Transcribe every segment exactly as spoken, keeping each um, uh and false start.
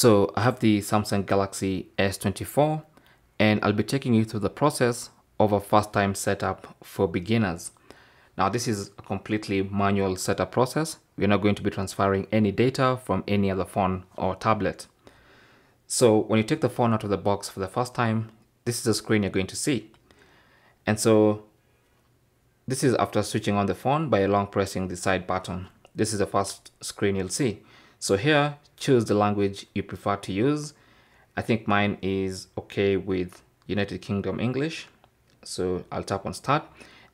So I have the Samsung Galaxy S twenty-four, and I'll be taking you through the process of a first time setup for beginners. Now this is a completely manual setup process. We're not going to be transferring any data from any other phone or tablet. So when you take the phone out of the box for the first time, this is the screen you're going to see. And so this is after switching on the phone by long pressing the side button. This is the first screen you'll see. So here, choose the language you prefer to use. I think mine is okay with United Kingdom English. So I'll tap on start.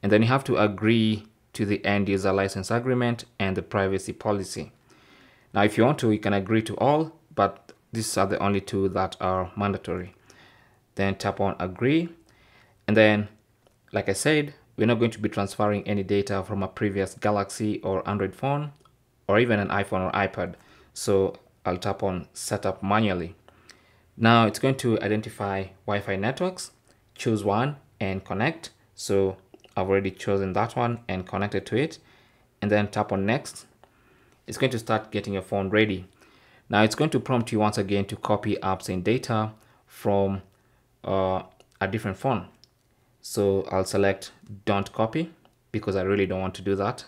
And then you have to agree to the end user license agreement and the privacy policy. Now, if you want to, you can agree to all, but these are the only two that are mandatory. Then tap on agree. And then, like I said, we're not going to be transferring any data from a previous Galaxy or Android phone, or even an iPhone or iPad. So I'll tap on setup manually. Now it's going to identify Wi-Fi networks, choose one and connect. So I've already chosen that one and connected to it, and then tap on next. It's going to start getting your phone ready. Now it's going to prompt you once again to copy apps and data from uh, a different phone. So I'll select don't copy because I really don't want to do that.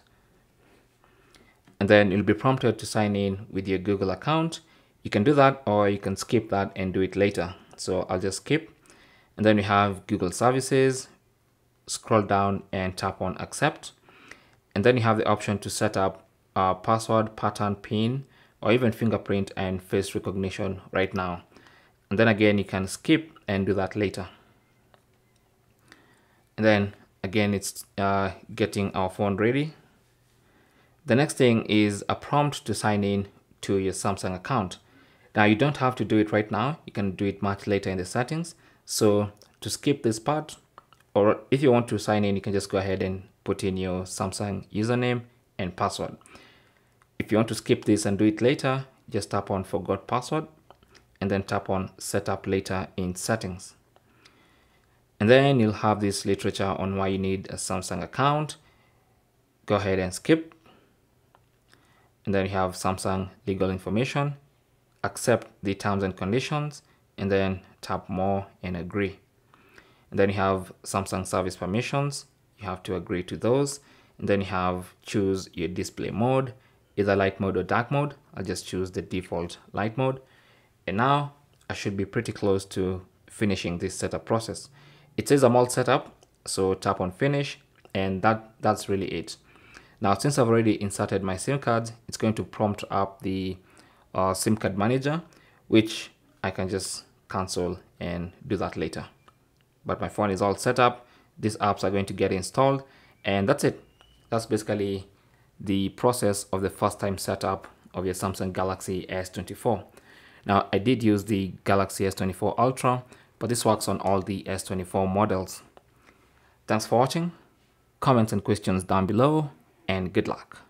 And then you'll be prompted to sign in with your Google account. You can do that, or you can skip that and do it later. So I'll just skip. And then we have Google services. Scroll down and tap on accept. And then you have the option to set up a password, pattern, pin, or even fingerprint and face recognition right now. And then again, you can skip and do that later. And then again, it's uh, getting our phone ready. The next thing is a prompt to sign in to your Samsung account. Now you don't have to do it right now. You can do it much later in the settings. So to skip this part, or if you want to sign in, you can just go ahead and put in your Samsung username and password. If you want to skip this and do it later, just tap on forgot password and then tap on setup later in settings. And then you'll have this literature on why you need a Samsung account. Go ahead and skip. And then you have Samsung legal information, accept the terms and conditions, and then tap more and agree. And then you have Samsung service permissions. You have to agree to those. And then you have choose your display mode, either light mode or dark mode. I'll just choose the default light mode. And now I should be pretty close to finishing this setup process. It says I'm all set up, so tap on finish, and that, that's really it. Now, since I've already inserted my SIM cards, it's going to prompt up the uh, SIM card manager, which I can just cancel and do that later. But my phone is all set up. These apps are going to get installed, and that's it. That's basically the process of the first time setup of your Samsung Galaxy S twenty-four. Now, I did use the Galaxy S twenty-four Ultra, but this works on all the S twenty-four models. Thanks for watching. Comments and questions down below. And good luck.